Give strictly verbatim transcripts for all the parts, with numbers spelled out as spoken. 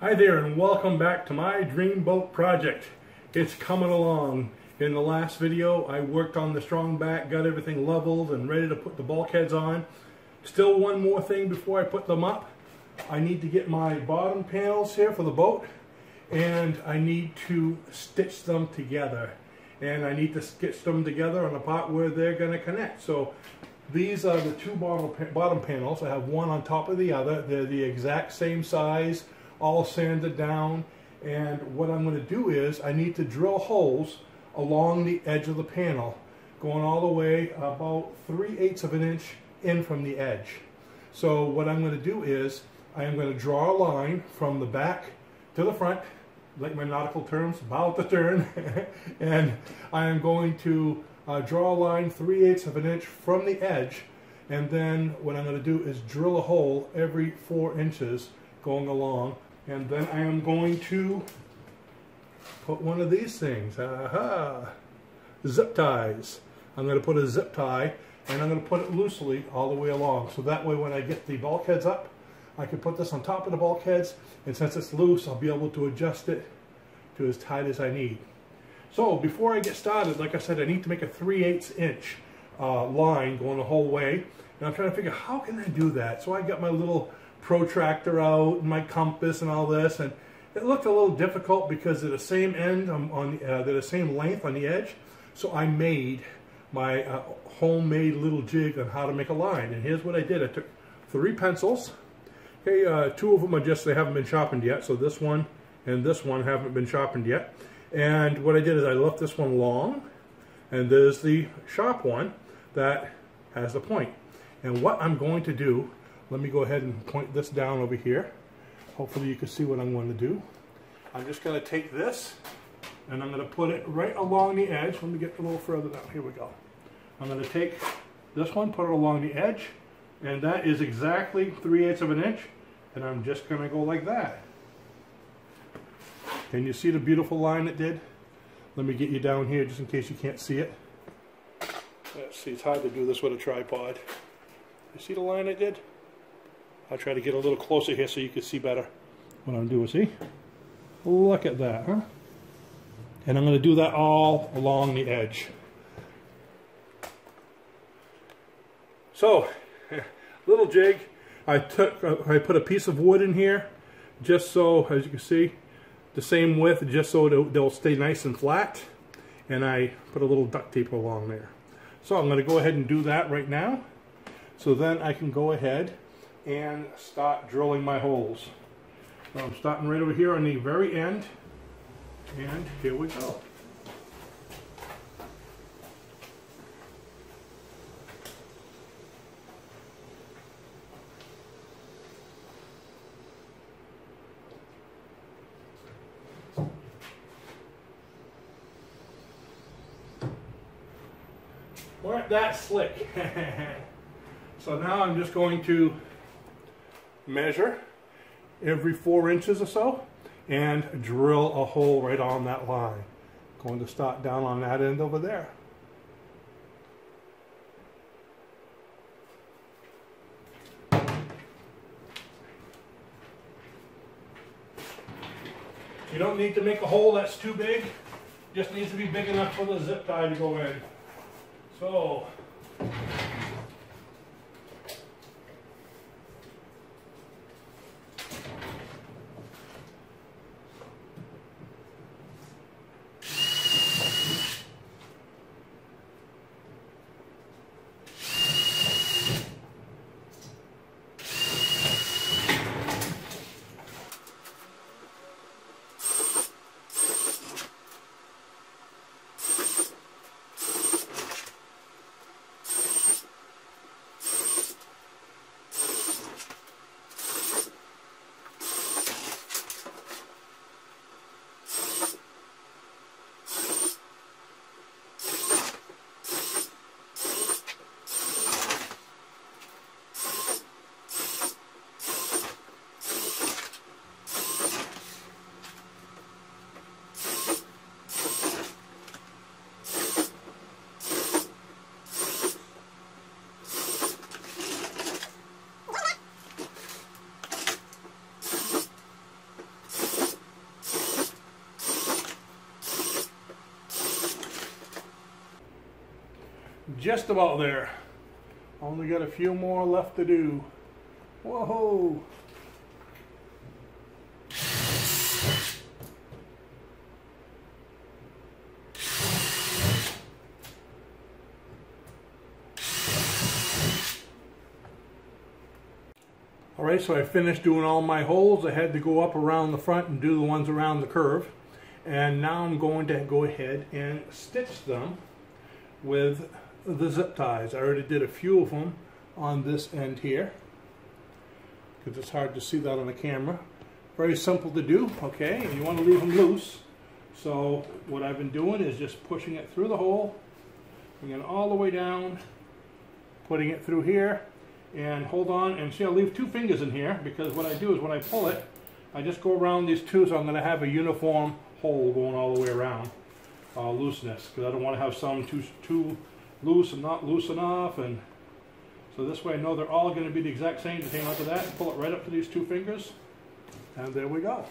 Hi there, and welcome back to my dream boat project. It's coming along. In the last video I worked on the strong back, got everything leveled and ready to put the bulkheads on. Still one more thing before I put them up. I need to get my bottom panels here for the boat, and I need to stitch them together. And I need to stitch them together on the part where they're going to connect. So these are the two bottom panels. I have one on top of the other. They're the exact same size, all sanded down, and what I'm going to do is I need to drill holes along the edge of the panel, going all the way about three eighths of an inch in from the edge. So what I'm going to do is I am going to draw a line from the back to the front, like my nautical terms, bow to turn, and I am going to uh, draw a line three eighths of an inch from the edge, and then what I'm going to do is drill a hole every four inches going along. And then I am going to put one of these things, aha, zip ties. I'm going to put a zip tie, and I'm going to put it loosely all the way along. So that way when I get the bulkheads up, I can put this on top of the bulkheads, and since it's loose, I'll be able to adjust it to as tight as I need. So before I get started, like I said, I need to make a three eighths inch uh, line going the whole way. And I'm trying to figure, how can I do that? So I got my little protractor out and my compass and all this, and it looked a little difficult because they're the same end on, on uh, they're the same length on the edge. So I made my uh, homemade little jig on how to make a line, and here's what I did. I took three pencils. Okay, uh, two of them are just, they haven't been sharpened yet, so this one and this one haven't been sharpened yet. And what I did is I left this one long, and there's the sharp one that has the point. And what I'm going to do, let me go ahead and point this down over here. Hopefully you can see what I'm going to do. I'm just going to take this, and I'm going to put it right along the edge. Let me get a little further down. Here we go. I'm going to take this one, put it along the edge, and that is exactly three eighths of an inch. And I'm just going to go like that. Can you see the beautiful line it did? Let me get you down here just in case you can't see it. Let's see, it's hard to do this with a tripod. You see the line it did? I'll try to get a little closer here so you can see better what I'm doing. See? Look at that, huh? And I'm going to do that all along the edge. So, little jig. I took, I put a piece of wood in here, just so, as you can see, the same width, just so they'll, they'll stay nice and flat. And I put a little duct tape along there. So I'm going to go ahead and do that right now. So then I can go ahead and start drilling my holes. So I'm starting right over here on the very end, and here we go. Weren't that slick. So now I'm just going to measure every four inches or so and drill a hole right on that line. Going to start down on that end over there. You don't need to make a hole that's too big. Just needs to be big enough for the zip tie to go in. So just about there. Only got a few more left to do. Whoa! Alright, so I finished doing all my holes. I had to go up around the front and do the ones around the curve. And now I'm going to go ahead and stitch them with the zip ties. I already did a few of them on this end here, because it's hard to see that on the camera. Very simple to do, okay, and you want to leave them loose. So what I've been doing is just pushing it through the hole, bringing it all the way down, putting it through here, and hold on, and see, I'll leave two fingers in here, because what I do is when I pull it, I just go around these two, so I'm going to have a uniform hole going all the way around, uh, looseness, because I don't want to have some too, too loose and not loose enough, and so this way I know they're all going to be the exact same. Just hang on to that and pull it right up to these two fingers, and there we go.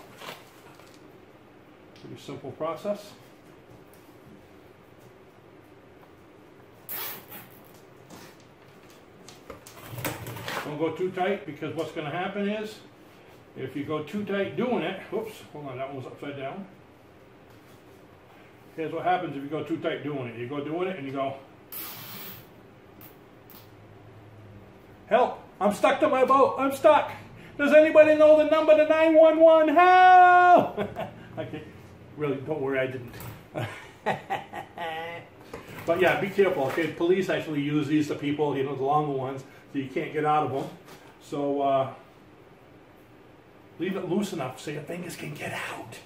Pretty simple process. Don't go too tight, because what's going to happen is if you go too tight doing it, oops, hold on, that one's upside down. Here's what happens if you go too tight doing it. You go doing it and you go, help, I'm stuck to my boat, I'm stuck. Does anybody know the number to nine one one? Help! Okay, really, don't worry, I didn't. But yeah, be careful, okay? Police actually use these to people, you know, the longer ones, so you can't get out of them. So, uh, leave it loose enough so your fingers can get out.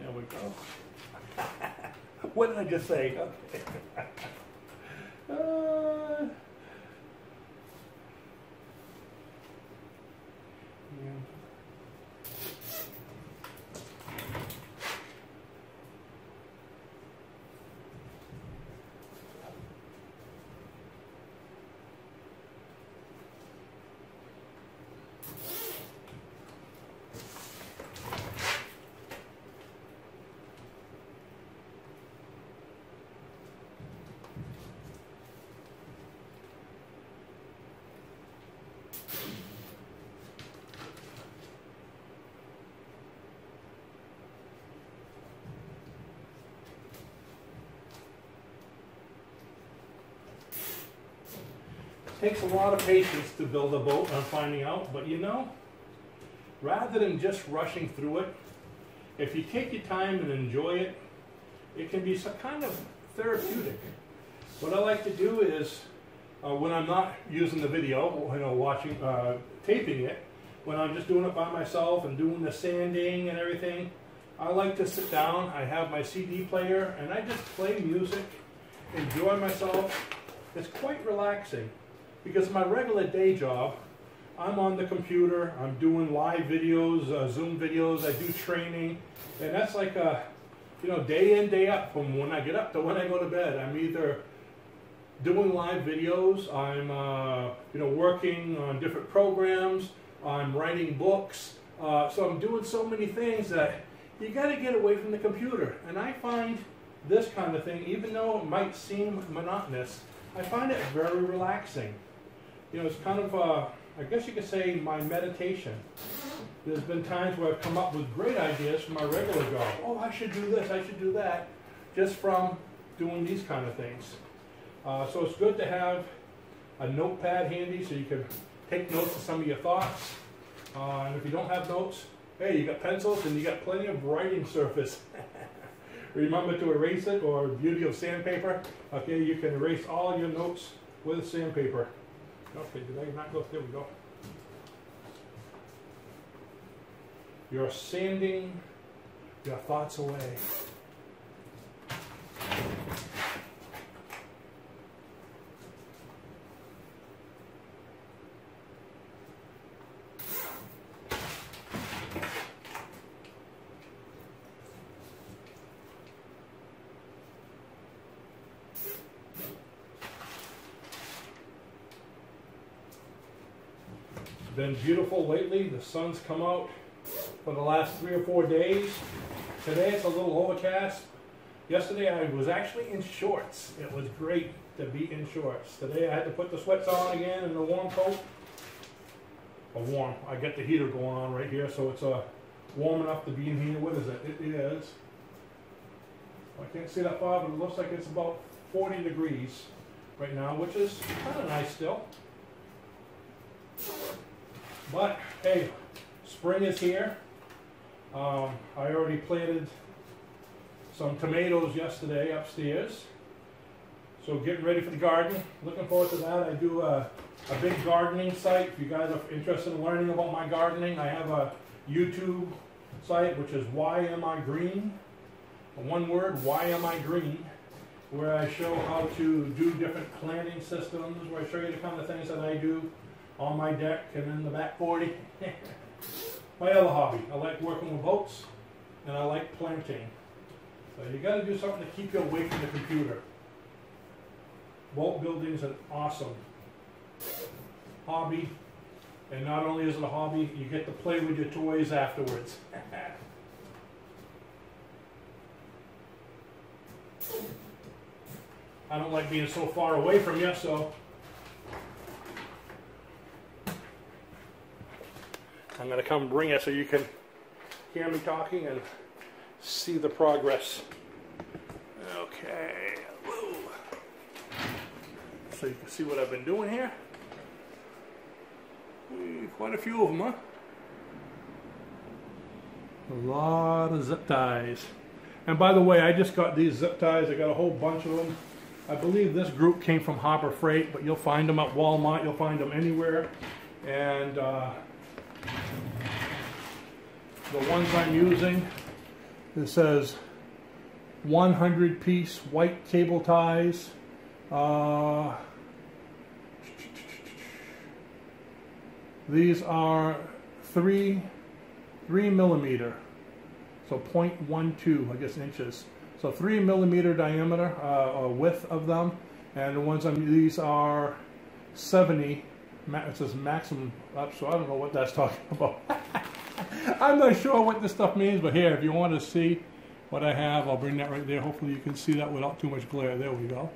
There we go. What did I just say? Okay. uh, yeah. It takes a lot of patience to build a boat, I'm finding out, but you know, rather than just rushing through it, if you take your time and enjoy it, it can be some kind of therapeutic. What I like to do is, uh, when I'm not using the video, you know, watching, uh, taping it, when I'm just doing it by myself and doing the sanding and everything, I like to sit down, I have my C D player, and I just play music, enjoy myself. It's quite relaxing. Because my regular day job, I'm on the computer, I'm doing live videos, uh, Zoom videos, I do training, and that's like a, you know, day in, day out, from when I get up to when I go to bed. I'm either doing live videos, I'm, uh, you know, working on different programs, I'm writing books, uh, so I'm doing so many things that you gotta get away from the computer. And I find this kind of thing, even though it might seem monotonous, I find it very relaxing. You know, it's kind of, uh, I guess you could say, my meditation. There's been times where I've come up with great ideas for my regular job. Oh, I should do this, I should do that, just from doing these kind of things. Uh, so it's good to have a notepad handy so you can take notes of some of your thoughts. Uh, and if you don't have notes, hey, you got pencils and you got plenty of writing surface. Remember to erase it, or beauty of sandpaper. Okay, you can erase all your notes with sandpaper. Okay, did I not go? There we go. You're sanding your thoughts away. Been beautiful lately. The sun's come out for the last three or four days. Today it's a little overcast. Yesterday I was actually in shorts. It was great to be in shorts. Today I had to put the sweats on again and the warm coat. Or warm. I got the heater going on right here, so it's uh, warm enough to be in here. What is it? It is. I can't see that far, but it looks like it's about forty degrees right now, which is kind of nice still. But hey, spring is here. Um, I already planted some tomatoes yesterday upstairs, so getting ready for the garden. Looking forward to that. I do a, a big gardening site. If you guys are interested in learning about my gardening, I have a YouTube site, which is Why Am I Green? One word, Why Am I Green? Where I show how to do different planting systems, where I show you the kind of things that I do on my deck and in the back forty. My other hobby, I like working with boats, and I like planting. So you got to do something to keep you away from the computer. Boat building is an awesome hobby, and not only is it a hobby, you get to play with your toys afterwards. I don't like being so far away from you, so I'm going to come bring it so you can hear me talking and see the progress. Okay. Whoa. So you can see what I've been doing here. Quite a few of them, huh? A lot of zip ties. And by the way, I just got these zip ties. I got a whole bunch of them. I believe this group came from Hopper Freight, but you'll find them at Walmart. You'll find them anywhere. And uh, the ones I'm using, it says one hundred piece white cable ties. Uh, these are three three millimeter, so point one two, I guess, inches. So three millimeter diameter uh, or width of them, and the ones I'm these are seventy. It says maximum up, so I don't know what that's talking about. I'm not sure what this stuff means, but here, if you want to see what I have, I'll bring that right there. Hopefully you can see that without too much glare. There we go.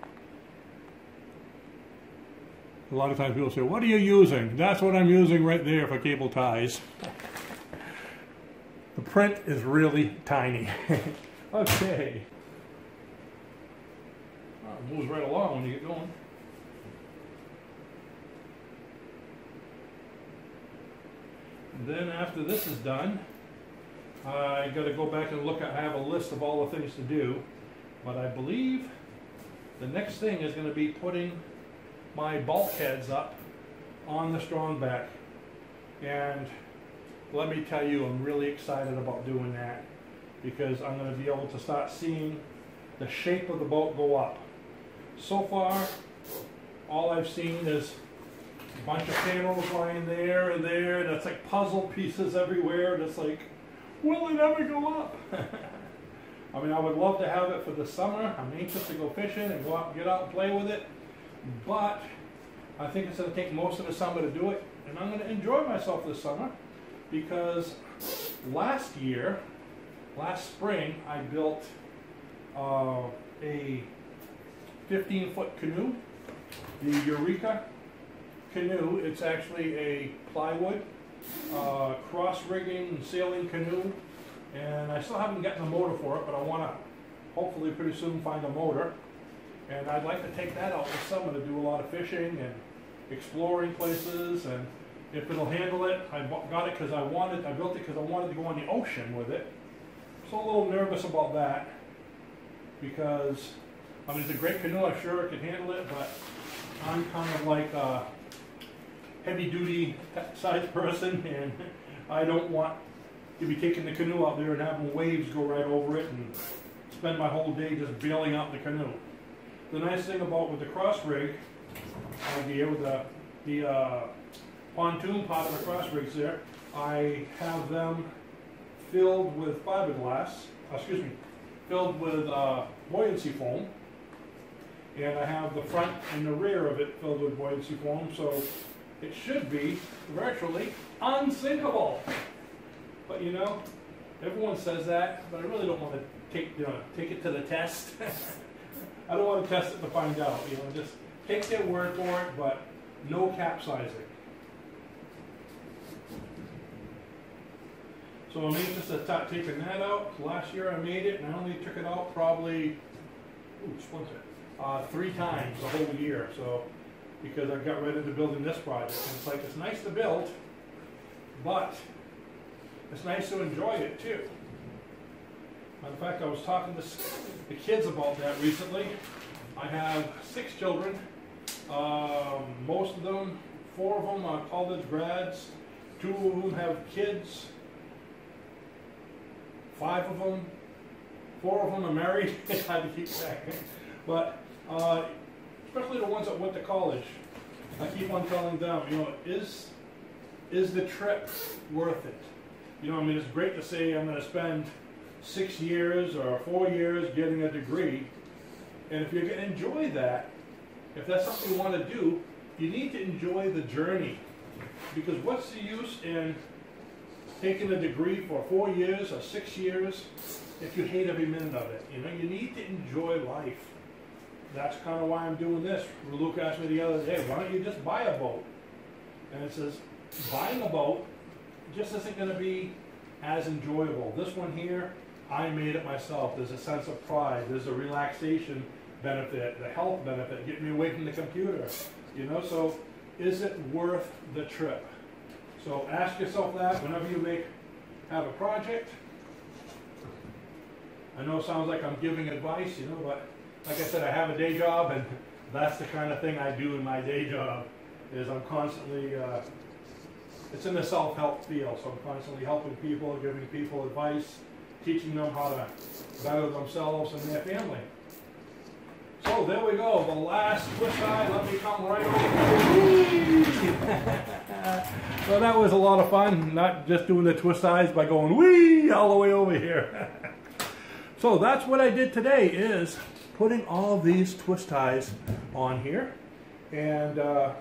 A lot of times people say, what are you using? That's what I'm using right there for cable ties. The print is really tiny. Okay. It moves right along when you get going. Then after this is done, I got to go back and look at, I have a list of all the things to do, but I believe the next thing is going to be putting my bulkheads up on the strongback, and let me tell you, I'm really excited about doing that, because I'm going to be able to start seeing the shape of the boat go up. So far, all I've seen is a bunch of panels lying there and there, and that's like puzzle pieces everywhere, and it's like, will it ever go up? I mean, I would love to have it for the summer. I'm anxious to go fishing and go out, get out and play with it, but I think it's going to take most of the summer to do it, and I'm going to enjoy myself this summer, because last year, last spring, I built uh, a fifteen foot canoe, the Eureka canoe. It's actually a plywood uh, cross-rigging sailing canoe, and I still haven't gotten a motor for it, but I want to hopefully pretty soon find a motor, and I'd like to take that out this summer to do a lot of fishing and exploring places. And if it'll handle it, I got it because I wanted, I built it because I wanted to go on the ocean with it, so a little nervous about that, because I mean, it's a great canoe, I'm sure it can handle it, but I'm kind of like a heavy-duty size person, and I don't want to be taking the canoe out there and having waves go right over it and spend my whole day just bailing out the canoe. The nice thing about with the cross rig idea, with the, the uh, pontoon part of the cross rigs there, I have them filled with fiberglass, uh, excuse me, filled with uh, buoyancy foam. And I have the front and the rear of it filled with buoyancy foam, so it should be virtually unsinkable. But you know, Everyone says that, but I really don't want to take, you know, take it to the test. I don't want to test it to find out, you know, just take their word for it, but no capsizing. So I'm anxious to start taking that out. Last year I made it, and I only took it out probably, ooh, splinter, uh, three times the whole year. So because I got ready to build in this project, and it's like, it's nice to build, but it's nice to enjoy it too. In fact, I was talking to the kids about that recently. I have six children. Um, most of them, four of them are college grads. Two of them have kids. Five of them, four of them are married. I had to keep track. But uh, especially the ones that went to college, I keep on telling them, you know, is is the trip worth it? You know, I mean, it's great to say I'm going to spend six years or four years getting a degree, and if you're going to enjoy that, if that's something you want to do, you need to enjoy the journey. Because what's the use in taking a degree for four years or six years if you hate every minute of it? You know, you need to enjoy life. That's kind of why I'm doing this. Luke asked me the other day, why don't you just buy a boat? And it says, buying a boat just isn't going to be as enjoyable. This one here, I made it myself. There's a sense of pride. There's a relaxation benefit, the health benefit, get me away from the computer. You know, so is it worth the trip? So ask yourself that whenever you make have a project. I know it sounds like I'm giving advice, you know, but like I said, I have a day job, and that's the kind of thing I do in my day job, is I'm constantly, uh, it's in the self-help field, so I'm constantly helping people, giving people advice, teaching them how to better themselves and their family. So there we go, the last twist eye, let me come right over. So that was a lot of fun, not just doing the twist eyes by going wee all the way over here. So that's what I did today, is putting all these twist ties on here. And uh,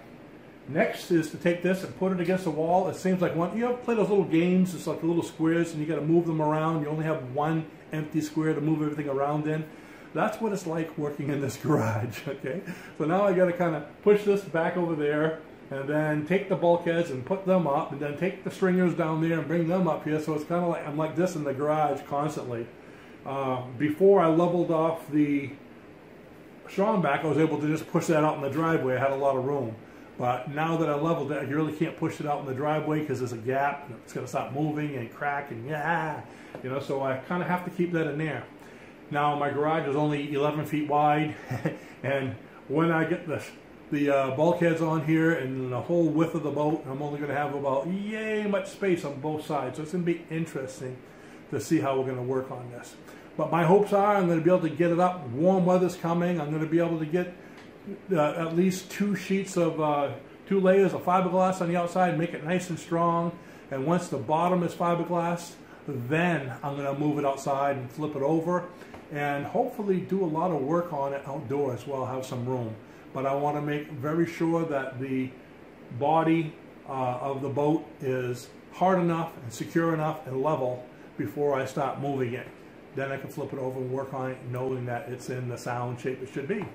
next is to take this and put it against the wall. It seems like one, you know, play those little games, it's like little squares and you gotta move them around. You only have one empty square to move everything around in. That's what it's like working in this garage, okay? So now I gotta kinda push this back over there and then take the bulkheads and put them up and then take the stringers down there and bring them up here. So it's kinda like, I'm like this in the garage constantly. Uh, before I leveled off the Schrombach, I was able to just push that out in the driveway. I had a lot of room. But now that I leveled it, you really can't push it out in the driveway because there's a gap. It's gonna stop moving and crack and yeah. You know, so I kinda have to keep that in there. Now my garage is only eleven feet wide, and when I get the, the uh, bulkheads on here and the whole width of the boat, I'm only going to have about yay much space on both sides. So it's going to be interesting to see how we're going to work on this. But my hopes are I'm going to be able to get it up. Warm weather's coming. I'm going to be able to get uh, at least two sheets of, uh, two layers of fiberglass on the outside, make it nice and strong. And once the bottom is fiberglass, then I'm going to move it outside and flip it over. And hopefully do a lot of work on it outdoors while I have some room. But I want to make very sure that the body uh, of the boat is hard enough and secure enough and level before I start moving it. Then I can flip it over and work on it, knowing that it's in the sound shape it should be.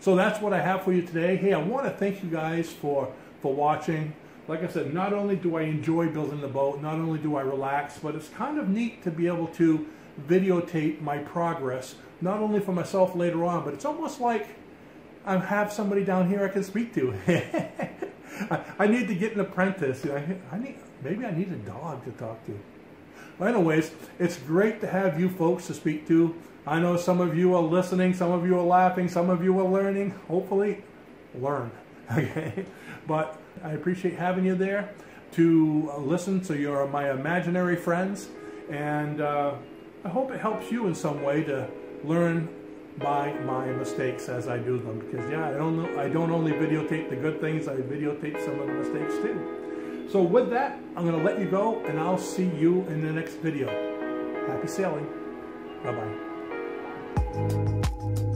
So that's what I have for you today. Hey, I want to thank you guys for, for watching. Like I said, not only do I enjoy building the boat, not only do I relax, but it's kind of neat to be able to videotape my progress, not only for myself later on, but it's almost like I have somebody down here I can speak to. I, I need to get an apprentice. I, I need, maybe I need a dog to talk to. But anyways, it's great to have you folks to speak to. I know some of you are listening, some of you are laughing, some of you are learning. Hopefully, learn. Okay, but I appreciate having you there to listen. So you're my imaginary friends, and uh, I hope it helps you in some way to learn by my mistakes as I do them. Because yeah, I don't know, I don't only videotape the good things, I videotape some of the mistakes too. So with that, I'm going to let you go, and I'll see you in the next video. Happy sailing. Bye-bye.